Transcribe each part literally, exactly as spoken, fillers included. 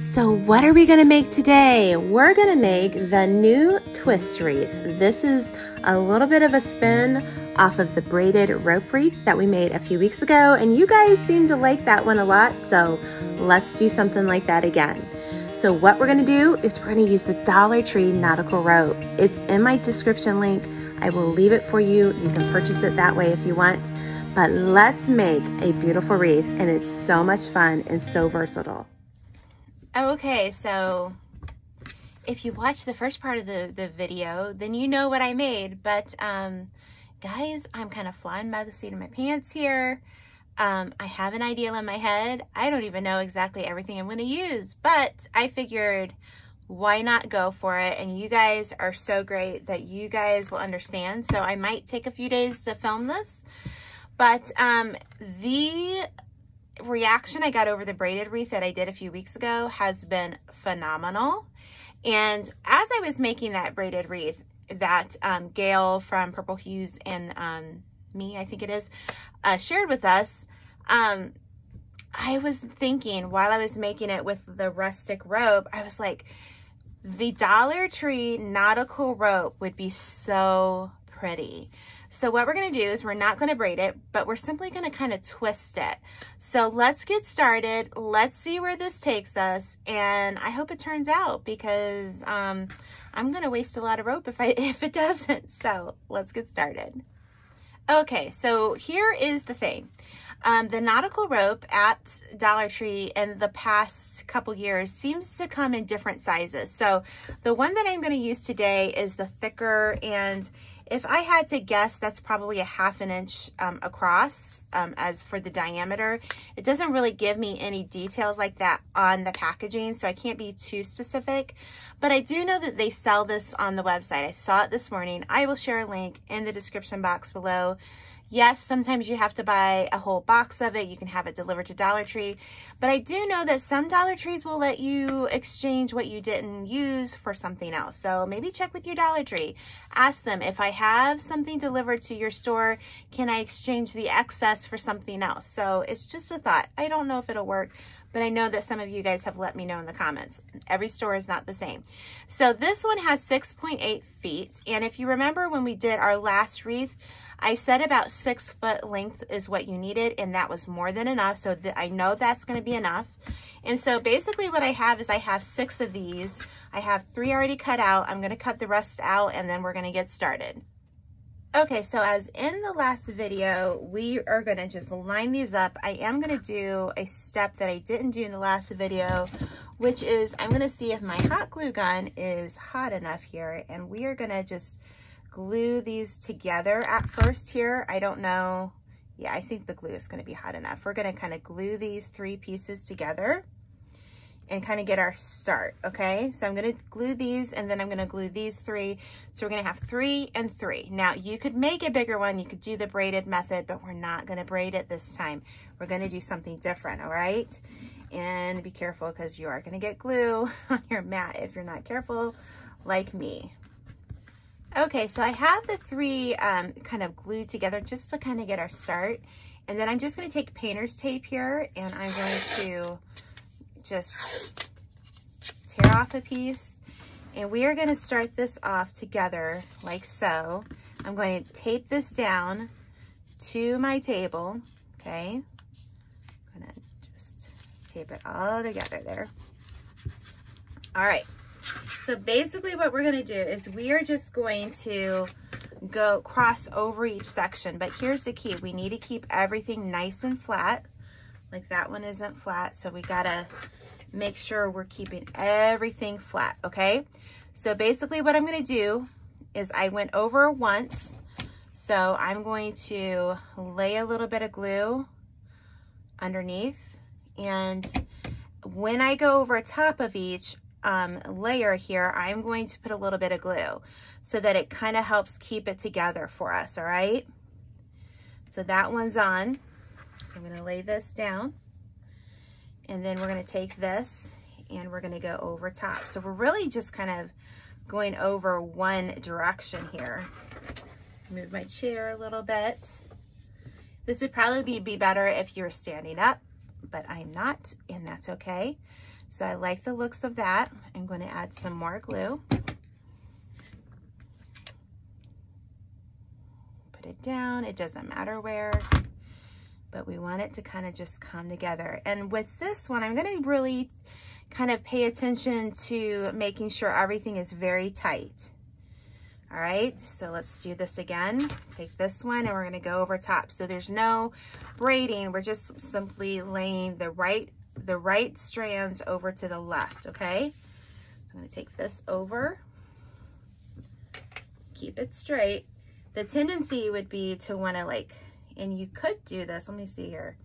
So what are we gonna make today? We're gonna make the new twist wreath. This is a little bit of a spin off of the braided rope wreath that we made a few weeks ago, and you guys seem to like that one a lot, so let's do something like that again. So what we're gonna do is we're gonna use the Dollar Tree nautical rope. It's in my description link. I will leave it for you. You can purchase it that way if you want, but let's make a beautiful wreath, and it's so much fun and so versatile. Okay, so if you watch the first part of the, the video, then you know what I made, but um, guys, I'm kind of flying by the seat of my pants here. Um, I have an idea in my head. I don't even know exactly everything I'm going to use, but I figured why not go for it, and you guys are so great that you guys will understand, so I might take a few days to film this, but um, the... reaction I got over the braided wreath that I did a few weeks ago has been phenomenal. And as I was making that braided wreath that um, Gail from Purple Hues and um, me, I think it is, uh, shared with us, um, I was thinking while I was making it with the rustic rope, I was like, the Dollar Tree nautical rope would be so pretty. So what we're going to do is we're not going to braid it, but we're simply going to kind of twist it. So let's get started. Let's see where this takes us. And I hope it turns out, because um, I'm going to waste a lot of rope if I if it doesn't. So let's get started. Okay, so here is the thing. Um, the nautical rope at Dollar Tree in the past couple years seems to come in different sizes. So the one that I'm going to use today is the thicker, and if I had to guess, that's probably a half an inch um, across um, as for the diameter. It doesn't really give me any details like that on the packaging, so I can't be too specific. But I do know that they sell this on the website. I saw it this morning. I will share a link in the description box below. Yes, sometimes you have to buy a whole box of it. You can have it delivered to Dollar Tree. But I do know that some Dollar Trees will let you exchange what you didn't use for something else. So maybe check with your Dollar Tree. Ask them, if I have something delivered to your store, can I exchange the excess for something else? So it's just a thought. I don't know if it'll work, but I know that some of you guys have let me know in the comments. Every store is not the same. So this one has six point eight feet. And if you remember when we did our last wreath, I said about six foot length is what you needed, and that was more than enough, so that I know that's gonna be enough. And so basically what I have is I have six of these. I have three already cut out. I'm gonna cut the rest out, and then we're gonna get started. Okay, so as in the last video, we are gonna just line these up. I am gonna do a step that I didn't do in the last video, which is I'm gonna see if my hot glue gun is hot enough here, and we are gonna just glue these together at first here. I don't know. Yeah, I think the glue is going to be hot enough. We're going to kind of glue these three pieces together and kind of get our start. Okay, so I'm going to glue these, and then I'm going to glue these three. So we're going to have three and three. Now you could make a bigger one. You could do the braided method, but we're not going to braid it this time. We're going to do something different. All right. And be careful, because you are going to get glue on your mat if you're not careful like me. Okay, so I have the three um, kind of glued together just to kind of get our start. And then I'm just going to take painter's tape here, and I'm going to just tear off a piece. And we are going to start this off together like so. I'm going to tape this down to my table, okay? I'm going to just tape it all together there. All right. So basically what we're going to do is we are just going to go cross over each section. But here's the key. We need to keep everything nice and flat. Like that one isn't flat. So we got to make sure we're keeping everything flat. Okay. So basically what I'm going to do is I went over once. So I'm going to lay a little bit of glue underneath. And when I go over top of each Um, layer here, I'm going to put a little bit of glue so that it kind of helps keep it together for us. All right. So that one's on. So I'm going to lay this down, and then we're going to take this and we're going to go over top. So we're really just kind of going over one direction here. Move my chair a little bit. This would probably be better if you're standing up, but I'm not, and that's okay. So I like the looks of that. I'm going to add some more glue. Put it down. It doesn't matter where, but we want it to kind of just come together. And with this one, I'm going to really kind of pay attention to making sure everything is very tight. All right, so let's do this again. Take this one and we're gonna go over top. So there's no braiding. We're just simply laying the right, the right strands over to the left, okay? So I'm gonna take this over, keep it straight. The tendency would be to wanna like, and you could do this, let me see here.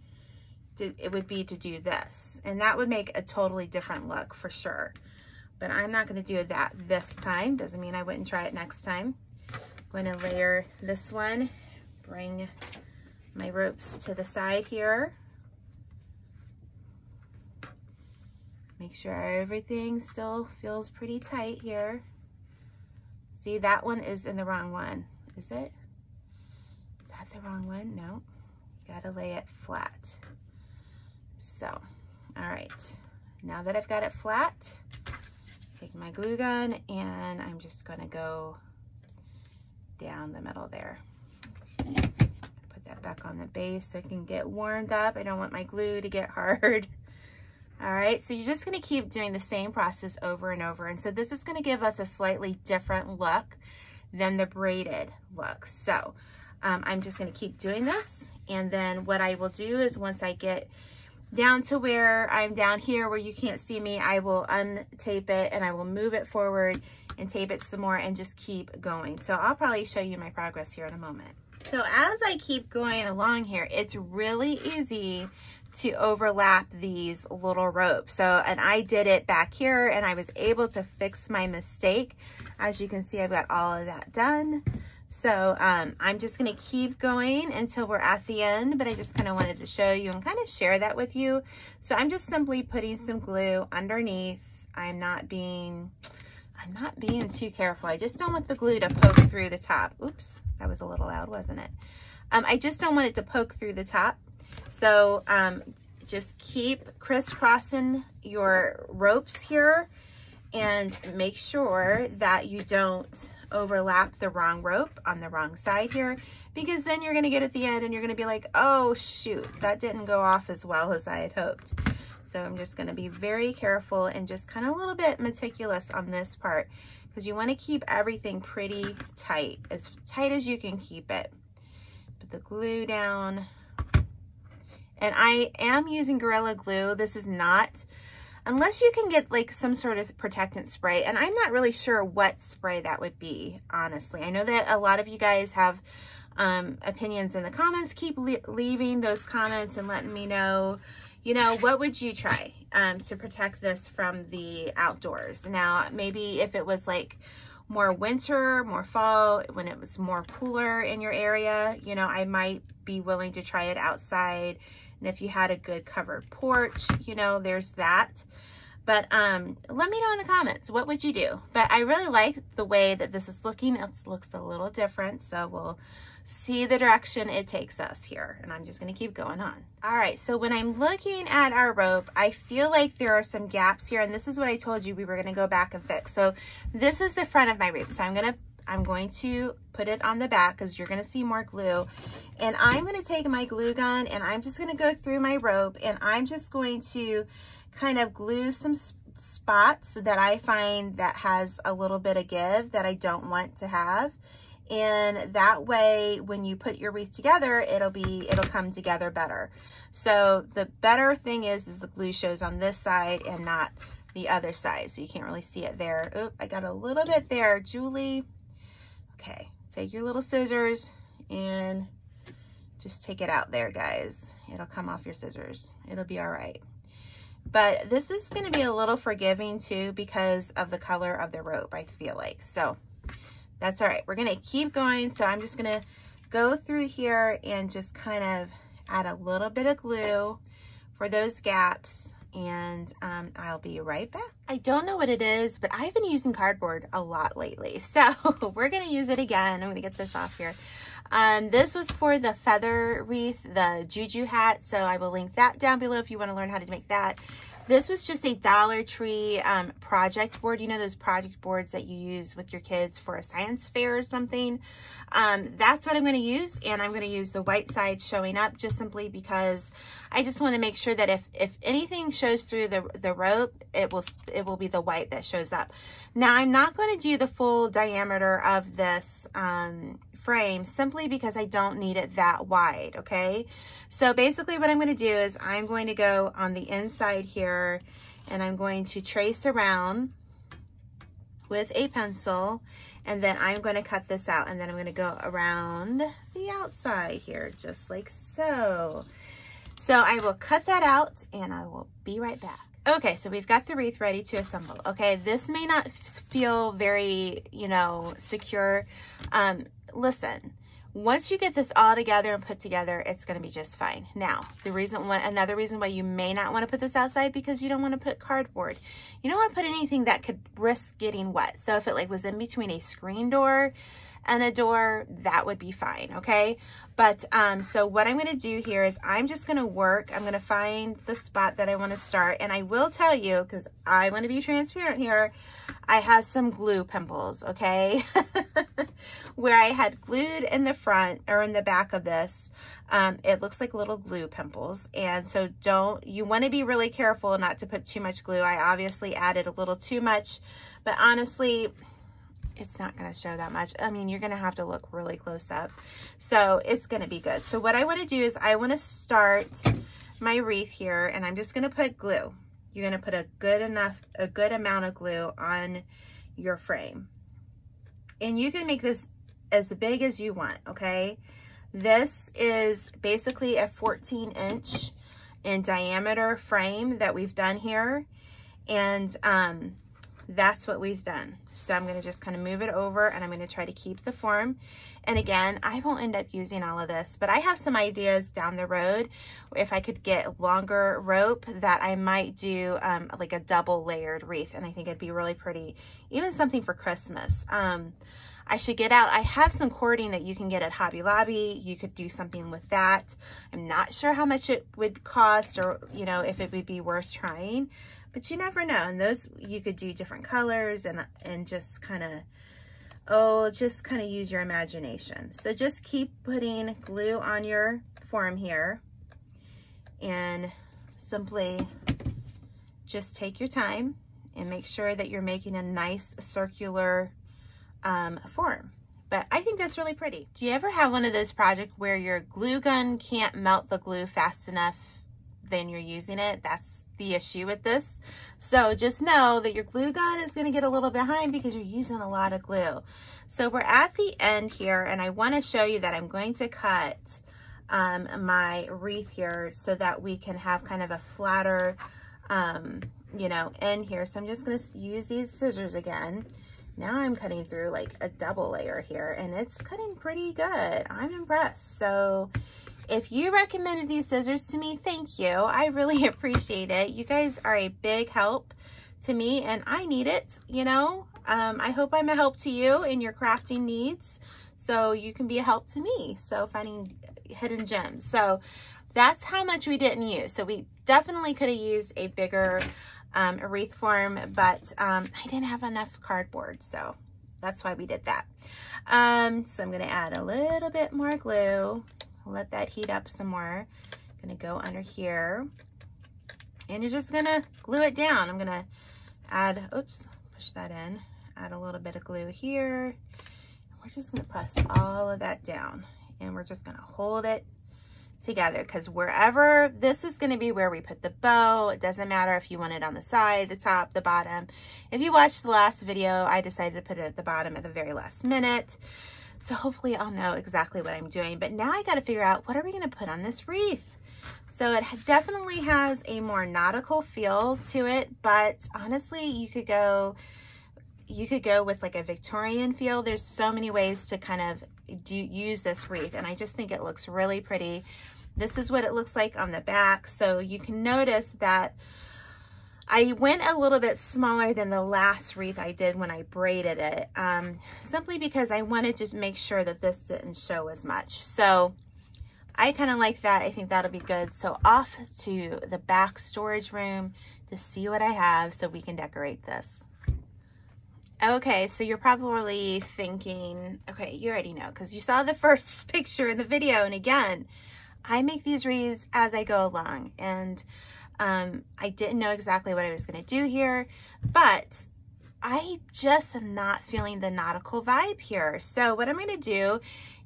It would be to do this, and that would make a totally different look for sure. But I'm not going to do that this time. Doesn't mean I wouldn't try it next time. I'm going to layer this one, bring my ropes to the side here. Make sure everything still feels pretty tight here. See, that one is in the wrong one. Is it? Is that the wrong one? No. You got to lay it flat. So, all right. Now that I've got it flat, take my glue gun and I'm just gonna go down the middle there. Put that back on the base so it can get warmed up. I don't want my glue to get hard. All right, so you're just gonna keep doing the same process over and over. And so this is gonna give us a slightly different look than the braided look. So um, I'm just gonna keep doing this. And then what I will do is once I get down to where I'm down here where you can't see me, I will untape it and I will move it forward and tape it some more and just keep going. So I'll probably show you my progress here in a moment. So as I keep going along here, it's really easy to overlap these little ropes. So, and I did it back here and I was able to fix my mistake. As you can see, I've got all of that done. So um, I'm just gonna keep going until we're at the end, but I just kinda wanted to show you and kinda share that with you. So I'm just simply putting some glue underneath. I'm not being, I'm not being too careful. I just don't want the glue to poke through the top. Oops, that was a little loud, wasn't it? Um, I just don't want it to poke through the top. So um, just keep crisscrossing your ropes here and make sure that you don't overlap the wrong rope on the wrong side here, because then you're going to get at the end and you're going to be like, oh shoot, that didn't go off as well as I had hoped. So I'm just going to be very careful and just kind of a little bit meticulous on this part, because you want to keep everything pretty tight, as tight as you can keep it. Put the glue down, and I am using Gorilla Glue. This is not, unless you can get like some sort of protectant spray, and I'm not really sure what spray that would be, honestly. I know that a lot of you guys have um, opinions in the comments. Keep le leaving those comments and letting me know, you know, what would you try um, to protect this from the outdoors? Now, maybe if it was like more winter, more fall, when it was more cooler in your area, you know, I might be willing to try it outside. And if you had a good covered porch, you know, there's that. But um, let me know in the comments, what would you do? But I really like the way that this is looking. It looks a little different, so we'll see the direction it takes us here. And I'm just gonna keep going on. All right, so when I'm looking at our rope, I feel like there are some gaps here, and this is what I told you we were gonna go back and fix. So this is the front of my wreath, so I'm gonna I'm going to put it on the back because you're gonna see more glue. And I'm gonna take my glue gun and I'm just gonna go through my rope, and I'm just going to kind of glue some spots that I find that has a little bit of give that I don't want to have. And that way, when you put your wreath together, it'll be, it'll come together better. So the better thing is, is the glue shows on this side and not the other side. So you can't really see it there. Oop, I got a little bit there, Julie. Okay, take your little scissors and just take it out there, guys. It'll come off your scissors. It'll be all right. But this is gonna be a little forgiving too because of the color of the rope, I feel like. So that's all right. We're gonna keep going. So I'm just gonna go through here and just kind of add a little bit of glue for those gaps. And um, I'll be right back. I don't know what it is, but I've been using cardboard a lot lately. So we're gonna use it again. I'm gonna get this off here. Um, this was for the feather wreath, the Juju hat. So I will link that down below if you wanna learn how to make that. This was just a Dollar Tree um, project board. You know those project boards that you use with your kids for a science fair or something? Um, that's what I'm going to use, and I'm going to use the white side showing up just simply because I just want to make sure that if, if anything shows through the, the rope, it will, it will be the white that shows up. Now, I'm not going to do the full diameter of this um, frame simply because I don't need it that wide, okay? So basically what I'm going to do is I'm going to go on the inside here and I'm going to trace around with a pencil, and then I'm going to cut this out, and then I'm going to go around the outside here just like so. So I will cut that out and I will be right back. Okay, so we've got the wreath ready to assemble. Okay, this may not feel very, you know, secure. Um, listen, once you get this all together and put together, it's going to be just fine. Now, the reason, why, another reason why you may not want to put this outside, because you don't want to put cardboard. You don't want to put anything that could risk getting wet. So if it like was in between a screen door and a door, that would be fine, okay? But, um, so what I'm gonna do here is I'm just gonna work, I'm gonna find the spot that I wanna start, and I will tell you, because I wanna be transparent here, I have some glue pimples, okay? Where I had glued in the front, or in the back of this, um, it looks like little glue pimples, and so don't, you wanna be really careful not to put too much glue. I obviously added a little too much, but honestly, it's not going to show that much. I mean, you're going to have to look really close up. So it's going to be good. So what I want to do is I want to start my wreath here, and I'm just going to put glue. You're going to put a good enough, a good amount of glue on your frame. And you can make this as big as you want, okay? This is basically a fourteen inch in diameter frame that we've done here. And um, that's what we've done. So I'm going to just kind of move it over, and I'm going to try to keep the form. And again, I won't end up using all of this, but I have some ideas down the road. If I could get longer rope, that I might do um, like a double layered wreath. And I think it'd be really pretty, even something for Christmas. Um, I should get out. I have some cording that you can get at Hobby Lobby. You could do something with that. I'm not sure how much it would cost, or, you know, if it would be worth trying. But you never know, and those you could do different colors, and and just kind of, oh, just kind of use your imagination. So just keep putting glue on your form here, and simply just take your time and make sure that you're making a nice circular um, form. But I think that's really pretty. Do you ever have one of those projects where your glue gun can't melt the glue fast enough then you're using it? That's the issue with this. So just know that your glue gun is going to get a little behind because you're using a lot of glue. So we're at the end here, and I want to show you that I'm going to cut um, my wreath here so that we can have kind of a flatter, um, you know, end here. So I'm just going to use these scissors again. Now I'm cutting through like a double layer here, and it's cutting pretty good. I'm impressed. So if you recommended these scissors to me, thank you. I really appreciate it. You guys are a big help to me, and I need it, you know. Um, I hope I'm a help to you in your crafting needs, so you can be a help to me. So finding hidden gems. So that's how much we didn't use. So we definitely could have used a bigger um, wreath form, but um, I didn't have enough cardboard, so that's why we did that. Um, so I'm going to add a little bit more glue. Let that heat up some more. I'm gonna go under here, and you're just gonna glue it down. I'm gonna add, oops, push that in, add a little bit of glue here. We're just gonna press all of that down, and we're just gonna hold it together, because wherever, this is gonna be where we put the bow. It doesn't matter if you want it on the side, the top, the bottom. If you watched the last video, I decided to put it at the bottom at the very last minute. So hopefully I'll know exactly what I'm doing. But now I got to figure out, what are we going to put on this wreath? So it definitely has a more nautical feel to it, but honestly, you could go, you could go with like a Victorian feel. There's so many ways to kind of do, use this wreath, and I just think it looks really pretty. This is what it looks like on the back. So you can notice that I went a little bit smaller than the last wreath I did when I braided it, um, simply because I wanted to make sure that this didn't show as much. So I kind of like that. I think that'll be good. So off to the back storage room to see what I have so we can decorate this. Okay, so you're probably thinking, okay, you already know because you saw the first picture in the video. And again, I make these wreaths as I go along, and um, I didn't know exactly what I was going to do here, but I just am not feeling the nautical vibe here. So what I'm going to do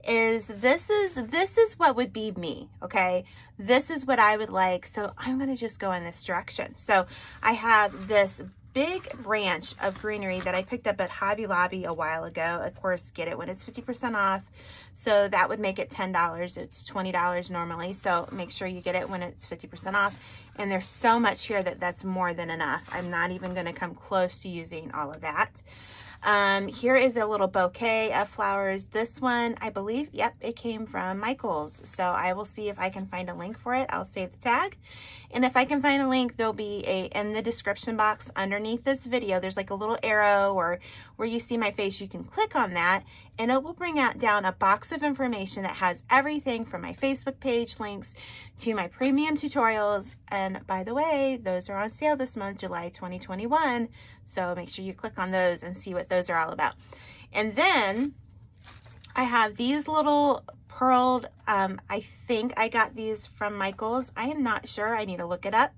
is this is this is what would be me, okay? This is what I would like, so I'm going to just go in this direction. So I have this big branch of greenery that I picked up at Hobby Lobby a while ago. Of course, get it when it's fifty percent off. So that would make it ten dollars. It's twenty dollars normally. So make sure you get it when it's fifty percent off. And there's so much here that that's more than enough. I'm not even going to come close to using all of that. Um, here is a little bouquet of flowers. This one, I believe, yep, it came from Michaels. So I will see if I can find a link for it. I'll save the tag. And if I can find a link, there'll be a, in the description box underneath this video, there's like a little arrow or where you see my face, you can click on that and it will bring out down a box of information that has everything from my Facebook page links to my premium tutorials. And by the way, those are on sale this month, July twenty twenty-one. So make sure you click on those and see what those are all about. And then I have these little pearled, um, I think I got these from Michaels. I am not sure. I need to look it up.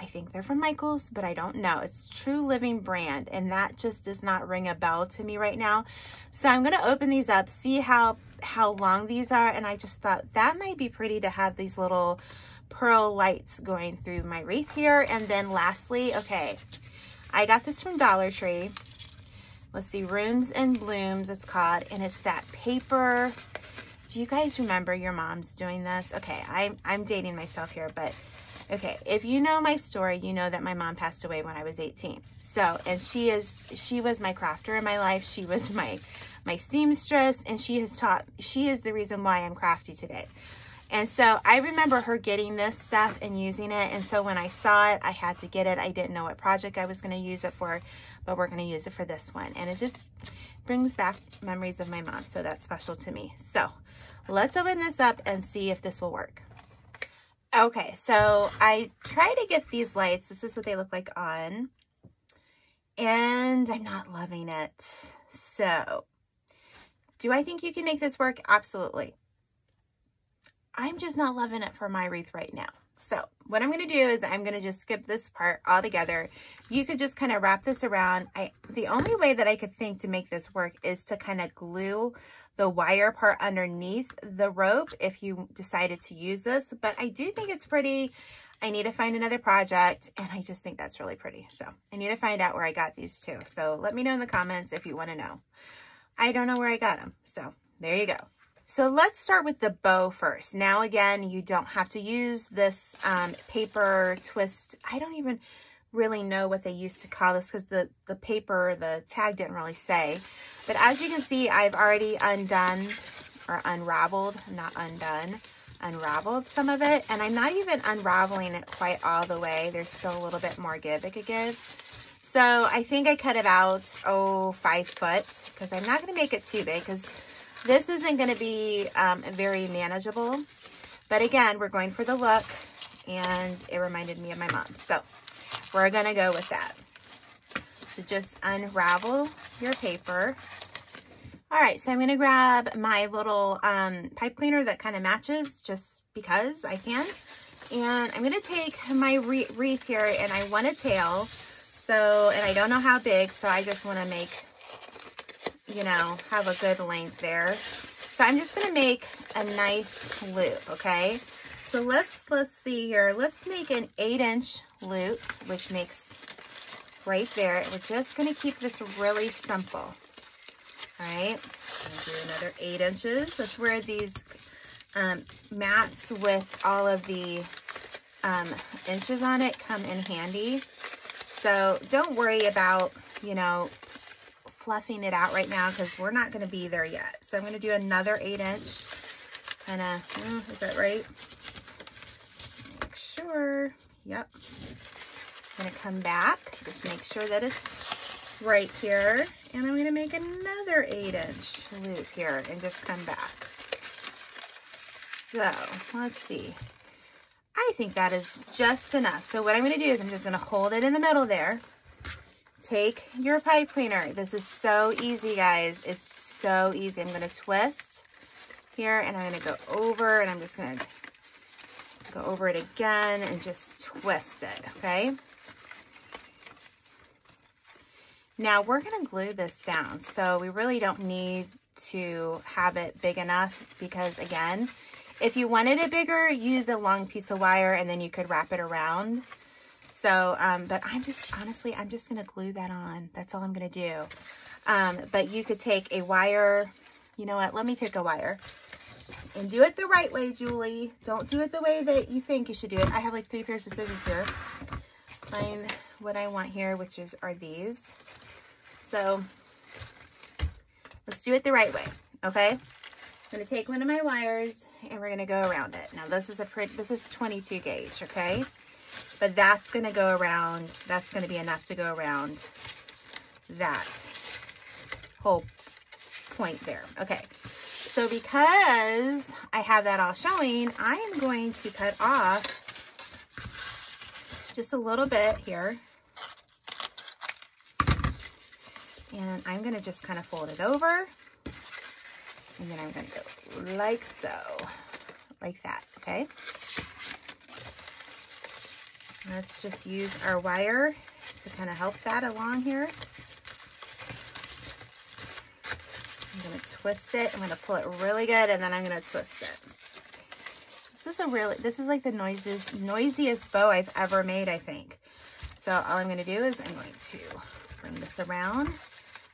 I think they're from Michaels, but I don't know. It's True Living brand, and that just does not ring a bell to me right now. So I'm going to open these up, see how, how long these are, and I just thought that might be pretty to have these little pearl lights going through my wreath here. And then lastly, okay, I got this from Dollar Tree. Let's see, Rooms and Blooms, it's called, and it's that paper. Do you guys remember your mom's doing this? Okay, I'm, I'm dating myself here, but okay, if you know my story, you know that my mom passed away when I was eighteen. So, and she is, she was my crafter in my life. She was my, my seamstress, and she has taught, she is the reason why I'm crafty today. And so I remember her getting this stuff and using it. And so when I saw it, I had to get it. I didn't know what project I was going to use it for, but we're going to use it for this one. And it just brings back memories of my mom. So that's special to me. So let's open this up and see if this will work. Okay, so I try to get these lights. This is what they look like on, and I'm not loving it. So do I think you can make this work? Absolutely. I'm just not loving it for my wreath right now. So what I'm going to do is I'm going to just skip this part altogether. You could just kind of wrap this around. I, the only way that I could think to make this work is to kind of glue the wire part underneath the rope if you decided to use this, but I do think it's pretty. I need to find another project, and I just think that's really pretty. So I need to find out where I got these two. So let me know in the comments if you want to know. I don't know where I got them. So there you go. So let's start with the bow first. Now, again, you don't have to use this um, paper twist. I don't even really know what they used to call this because the, the paper, the tag didn't really say. But as you can see, I've already undone or unraveled, not undone, unraveled some of it. And I'm not even unraveling it quite all the way. There's still a little bit more give it could give. So I think I cut it out, oh, five foot because I'm not going to make it too big because this isn't going to be um, very manageable. But again, we're going for the look, and it reminded me of my mom. So we're going to go with that. So just unravel your paper. All right, so I'm going to grab my little um, pipe cleaner that kind of matches just because I can. And I'm going to take my wreath here, and I want a tail. So, and I don't know how big, so I just want to make, you know, have a good length there. So I'm just going to make a nice loop, okay? So let's, let's see here. Let's make an eight inch loop, which makes right there. We're just going to keep this really simple. All right. Do another eight inches. That's where these um, mats with all of the um, inches on it come in handy. So don't worry about, you know, fluffing it out right now because we're not going to be there yet. So I'm going to do another eight inch kind of, is that right? Make sure. Yep. I'm going to come back. Just make sure that it's right here. And I'm going to make another eight inch loop here and just come back. So let's see. I think that is just enough. So what I'm going to do is I'm just going to hold it in the middle there. Take your pipe cleaner. This is so easy, guys. It's so easy. I'm going to twist here and I'm going to go over and I'm just going to go over it again and just twist it, okay? Now we're going to glue this down. So we really don't need to have it big enough because, again, if you wanted it bigger, use a long piece of wire and then you could wrap it around. So, um, but I'm just, honestly, I'm just going to glue that on. That's all I'm going to do. Um, but you could take a wire. You know what? Let me take a wire and do it the right way, Julie. Don't do it the way that you think you should do it. I have like three pairs of scissors here. Find what I want here, which is, are these. So let's do it the right way. Okay. I'm going to take one of my wires and we're going to go around it. Now this is a pretty, this is twenty-two gauge. Okay. But that's going to go around. That's going to be enough to go around that whole point there. Okay. So because I have that all showing, I am going to cut off just a little bit here. And I'm going to just kind of fold it over. And then I'm going to go like so. Like that. Okay. Let's just use our wire to kind of help that along here. I'm going to twist it. I'm going to pull it really good and then I'm going to twist it. This is a really, this is like the noisiest, noisiest bow I've ever made, I think. So all I'm going to do is I'm going to bring this around.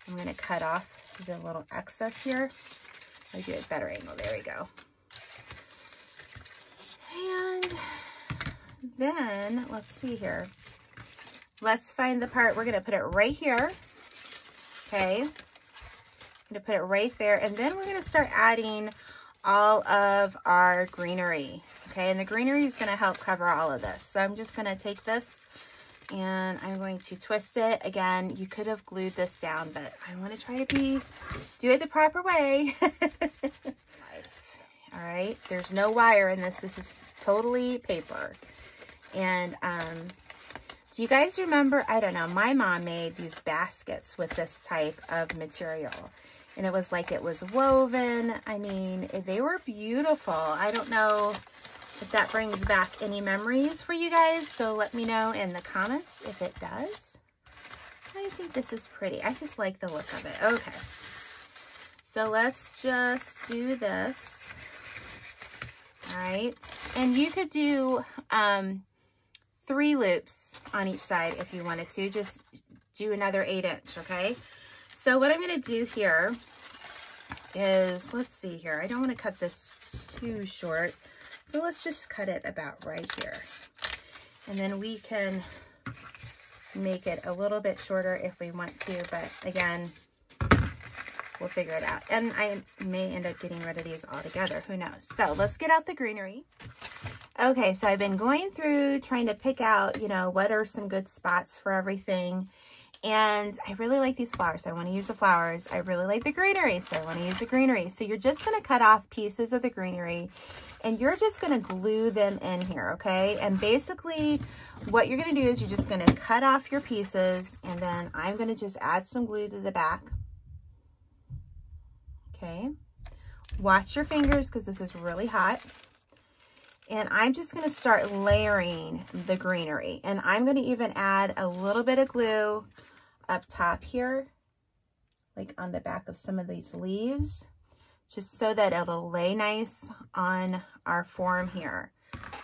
I'm going to cut off the little excess here. I'll do a better angle. There we go. And then let's see here. Let's find the part. We're going to put it right here. Okay. I'm going to put it right there. And then we're going to start adding all of our greenery. Okay. And the greenery is going to help cover all of this. So I'm just going to take this and I'm going to twist it. Again, you could have glued this down, but I want to try to be, do it the proper way. All right. There's no wire in this. This is totally paper. And um, do you guys remember, I don't know, my mom made these baskets with this type of material. And it was like it was woven. I mean, they were beautiful. I don't know if that brings back any memories for you guys. So let me know in the comments if it does. I think this is pretty. I just like the look of it. Okay. So let's just do this. All right. And you could do... Um, three loops on each side if you wanted to. Just do another eight inch, okay? So what I'm going to do here is, let's see here. I don't want to cut this too short. So let's just cut it about right here. And then we can make it a little bit shorter if we want to. But again, we'll figure it out. And I may end up getting rid of these altogether. Who knows? So let's get out the greenery. Okay, so I've been going through trying to pick out, you know, what are some good spots for everything. And I really like these flowers. So I want to use the flowers. I really like the greenery. So I want to use the greenery. So you're just going to cut off pieces of the greenery and you're just going to glue them in here. Okay. And basically what you're going to do is you're just going to cut off your pieces and then I'm going to just add some glue to the back. Okay. Watch your fingers because this is really hot. And I'm just going to start layering the greenery. And I'm going to even add a little bit of glue up top here, like on the back of some of these leaves, just so that it'll lay nice on our form here.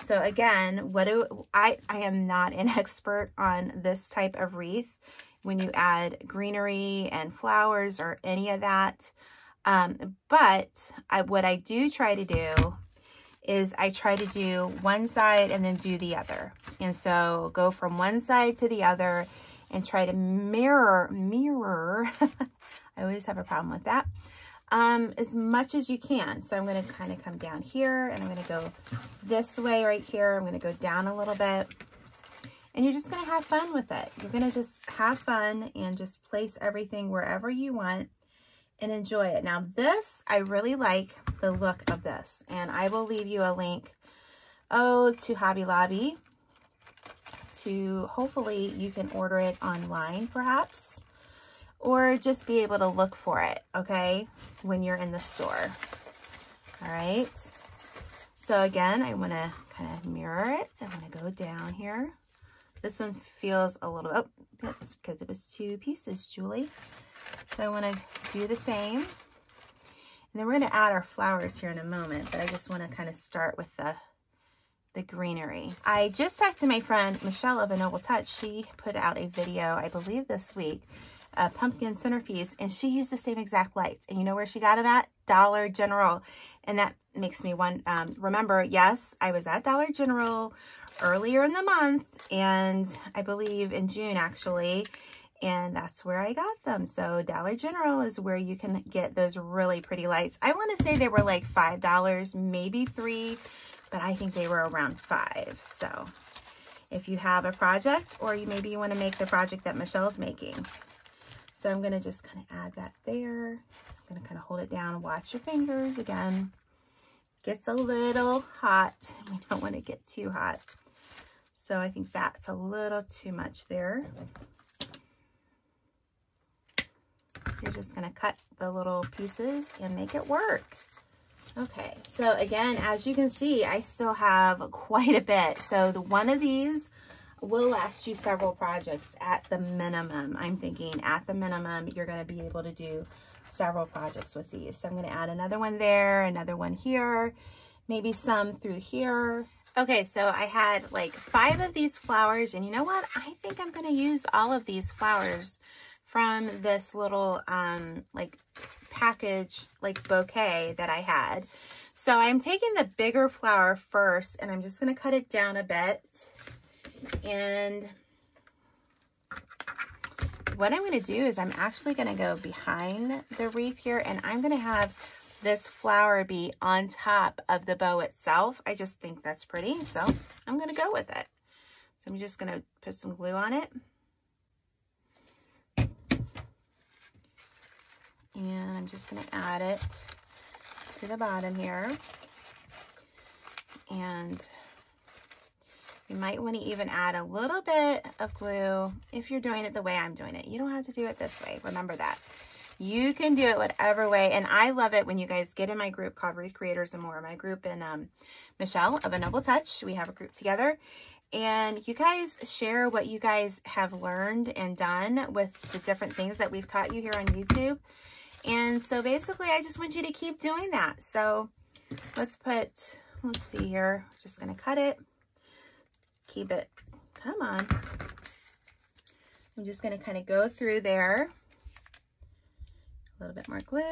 So again, what do I, I am not an expert on this type of wreath. When you add greenery and flowers or any of that. Um, but I, what I do try to do is I try to do one side and then do the other. And so go from one side to the other and try to mirror, mirror. I always have a problem with that. Um, as much as you can. So I'm going to kind of come down here and I'm going to go this way right here. I'm going to go down a little bit and you're just going to have fun with it. You're going to just have fun and just place everything wherever you want and enjoy it. Now this, I really like the look of this, and I will leave you a link oh, to Hobby Lobby to hopefully you can order it online perhaps, or just be able to look for it, okay, when you're in the store. All right. So again, I want to kind of mirror it. I want to go down here. This one feels a little, oh, that's because it was two pieces, Julie. So I want to do the same. And then we're going to add our flowers here in a moment, but I just want to kind of start with the, the greenery. I just talked to my friend Michelle of A Noble Touch. She put out a video, I believe this week, a pumpkin centerpiece, and she used the same exact lights. And you know where she got them at? Dollar General. And that makes me one, um, remember, yes, I was at Dollar General earlier in the month, and I believe in June, actually, and that's where I got them. So Dollar General is where you can get those really pretty lights. I want to say they were like five dollars, maybe three, but I think they were around five. So if you have a project, or you maybe you want to make the project that Michelle's making. So I'm going to just kind of add that there. I'm going to kind of hold it down. Watch your fingers again. Gets a little hot. We don't want to get too hot. So I think that's a little too much there. You're just going to cut the little pieces and make it work. Okay, so again, as you can see, I still have quite a bit. So the one of these will last you several projects at the minimum. I'm thinking at the minimum, you're going to be able to do several projects with these. So I'm going to add another one there, another one here, maybe some through here. Okay, so I had like five of these flowers, and you know what? I think I'm going to use all of these flowers from this little um, like package, like bouquet that I had. So I'm taking the bigger flower first, and I'm just going to cut it down a bit. And what I'm going to do is I'm actually going to go behind the wreath here, and I'm going to have this flower be on top of the bow itself. I just think that's pretty, so I'm going to go with it. So I'm just going to put some glue on it. And I'm just going to add it to the bottom here. And you might want to even add a little bit of glue if you're doing it the way I'm doing it. You don't have to do it this way. Remember that. You can do it whatever way. And I love it when you guys get in my group called Wreath Creators and More. My group and um, Michelle of A Noble Touch. We have a group together. And you guys share what you guys have learned and done with the different things that we've taught you here on YouTube. And so basically, I just want you to keep doing that. So let's put, let's see here. Just going to cut it. Keep it. Come on. I'm just going to kind of go through there. A little bit more glue.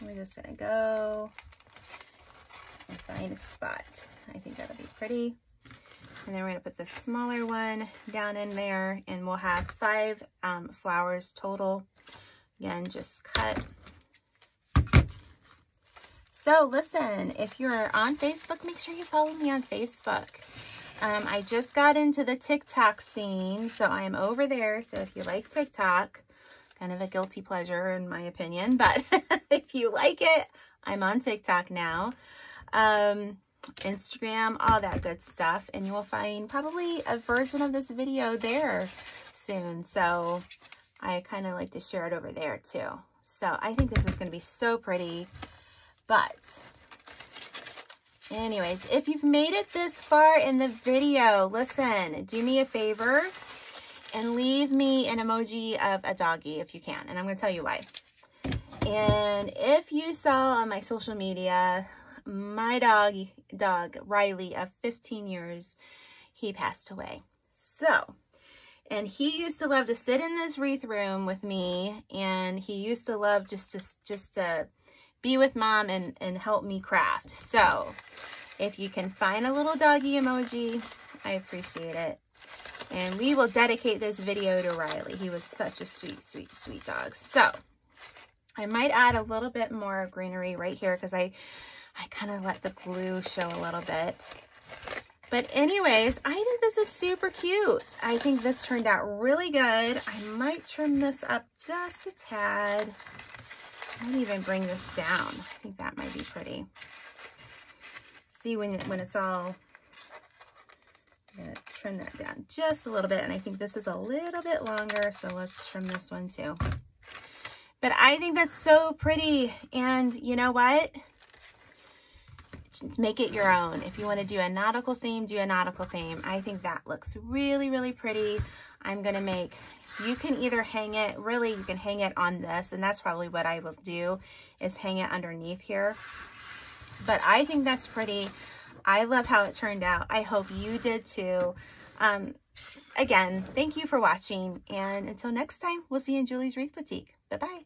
We're just going to go and find a spot. I think that'll be pretty. And then we're going to put the smaller one down in there, and we'll have five um, flowers total. Again, just cut. So listen, if you're on Facebook, make sure you follow me on Facebook. Um, I just got into the TikTok scene, so I'm over there. So if you like TikTok, kind of a guilty pleasure in my opinion, but if you like it, I'm on TikTok now. Um... Instagram, all that good stuff, and you will find probably a version of this video there soon. So I kind of like to share it over there too. So I think this is going to be so pretty. But anyways, if you've made it this far in the video, listen, do me a favor and leave me an emoji of a doggy if you can, and I'm going to tell you why. And if you saw on my social media, my dog, dog Riley of fifteen years, he passed away. So, and he used to love to sit in this wreath room with me, and he used to love just to just to be with mom and and help me craft. So, if you can find a little doggy emoji, I appreciate it. And we will dedicate this video to Riley. He was such a sweet, sweet, sweet dog. So, I might add a little bit more greenery right here because I. I kind of let the glue show a little bit. But anyways, I think this is super cute. I think this turned out really good. I might trim this up just a tad. I might even bring this down. I think that might be pretty. See when, when it's all I'm gonna trim that down just a little bit, and I think this is a little bit longer, so let's trim this one too. But I think that's so pretty, and you know what? Make it your own. If you want to do a nautical theme, do a nautical theme. I think that looks really, really pretty. I'm gonna make, you can either hang it, really you can hang it on this, and that's probably what I will do, is hang it underneath here. But I think that's pretty. I love how it turned out. I hope you did too. Um, again, thank you for watching, and until next time, we'll see you in Julie's Wreath Boutique. Bye-bye.